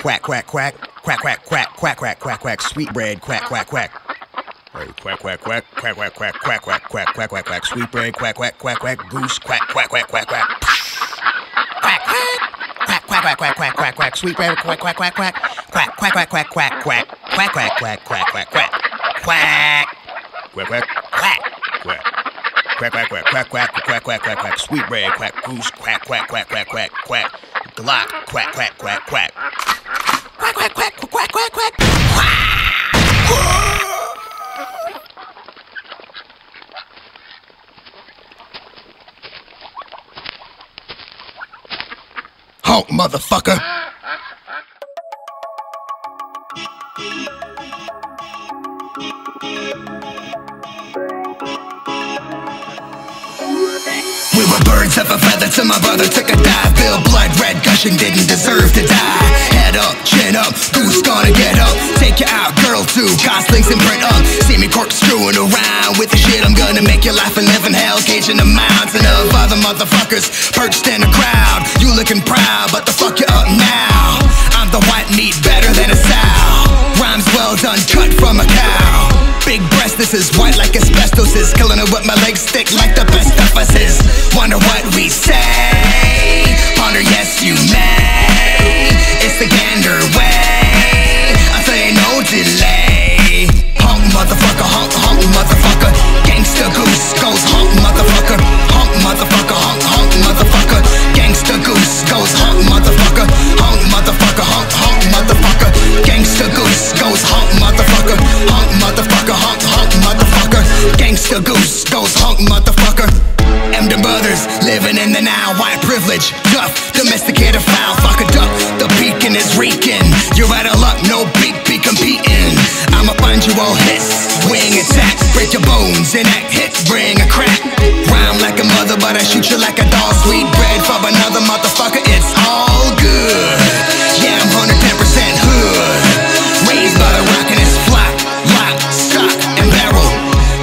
Quack, quack, quack. Quack, quack, quack, quack, quack, quack, quack. Sweetbread, quack, quack, quack. Quack, quack, quack. Quack, quack, quack, quack, quack, quack, quack, quack, quack. Sweetbread, quack, quack, quack, quack. Goose, quack, quack, quack, quack, quack. Quack, quack, quack, quack, quack, quack, quack. Sweetbread, quack, quack, quack, quack. Quack, quack, quack, quack, quack, quack. Quack, quack, quack, quack, quack, quack. Quack. Quack, quack, quack, quack. Quack, quack, quack, quack, quack, quack, quack, quack, quack. Sweetbread, quack, goose, quack, quack, quack, quack, quack, quack. Glock, quack, quack, quack, quack. Quack, quack, quack, quack, quack, quack. Honk, motherfucker. We were birds of a feather till my brother took a dive. Bill blood red gushing, didn't deserve to die. Head up, chin up, goose gonna get up. Take you out, girl too, goslings and print up. See me corkscrewing around with the shit I'm gonna make you laugh and live in hell. Caging the mountain of other motherfuckers perched in the crowd. You looking proud, but the fuck you up now. I'm the white meat better than a sow. Rhymes well done, cut from a cow. Big breast, this is white like asbestos is. Killing it with my legs thick like the best of us is. Wonder what we say, ponder yes you may. It's the gander way, I say no delay. Honk motherfucker, gangsta goose goes honk motherfucker, honk motherfucker, gangsta goose goes honk motherfucker, honk motherfucker, gangsta goose goes honk motherfucker, honk motherfucker, gangsta goose goes honk motherfucker. Emden brothers living in the now, white privilege, duff, domesticated foul, fuck a duck, the Pekin is reeking. You're out of luck, no beak be competing. I'ma find you all hiss, wing attack, break your bones, enact hit, bring a crack. Rhyme like a mother, but I shoot you like a doll. Sweet bread from another motherfucker, it's all good. Yeah, I'm 110% hood, raised by the rock and it's flock, lock, stock, and barrel.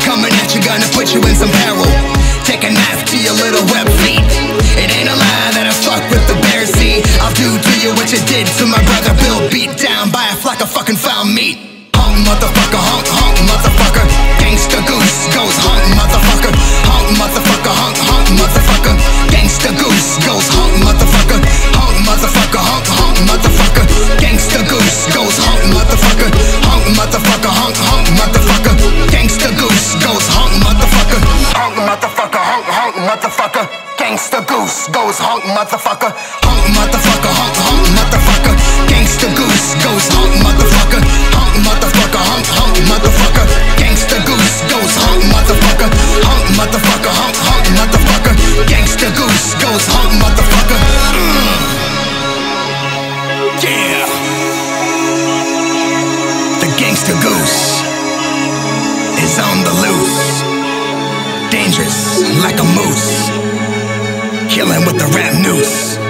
Coming at you, gonna put you in some peril. Take a knife to your little web feet. It ain't a lie that I fuck with the bear. See, I'll do to you what you did to my brother Bill. Beat down by a flock of fucking foul meat. Honk, motherfucker, gangsta goose goes honk, motherfucker, motherfucker, gangsta goose goes honk, motherfucker, gangsta goose goes honk, motherfucker, gangsta goose goes honk, motherfucker, gangsta goose goes honk, motherfucker, gangsta goose goes honk, motherfucker, gangsta goose goes honk, motherfucker, gangsta goose goes honk, motherfucker. Yeah, the gangsta goose is on the loose, dangerous like a moose, killing with the rap noose.